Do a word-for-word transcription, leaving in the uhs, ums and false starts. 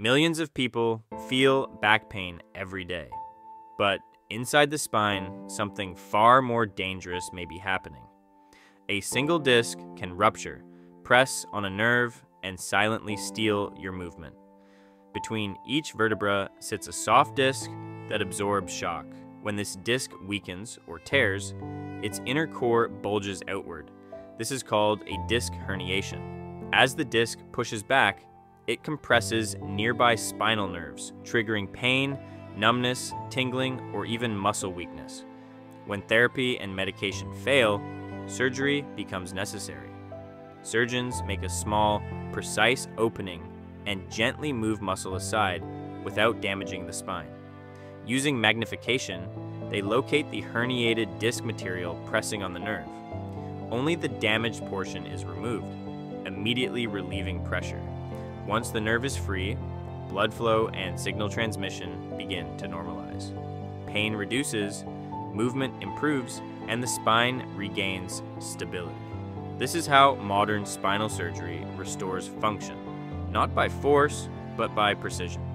Millions of people feel back pain every day, but inside the spine, something far more dangerous may be happening. A single disc can rupture, press on a nerve, and silently steal your movement. Between each vertebra sits a soft disc that absorbs shock. When this disc weakens or tears, its inner core bulges outward. This is called a disc herniation. As the disc pushes back, it compresses nearby spinal nerves, triggering pain, numbness, tingling, or even muscle weakness. When therapy and medication fail, surgery becomes necessary. Surgeons make a small, precise opening and gently move muscle aside without damaging the spine. Using magnification, they locate the herniated disc material pressing on the nerve. Only the damaged portion is removed, immediately relieving pressure. Once the nerve is free, blood flow and signal transmission begin to normalize. Pain reduces, movement improves, and the spine regains stability. This is how modern spinal surgery restores function, not by force, but by precision.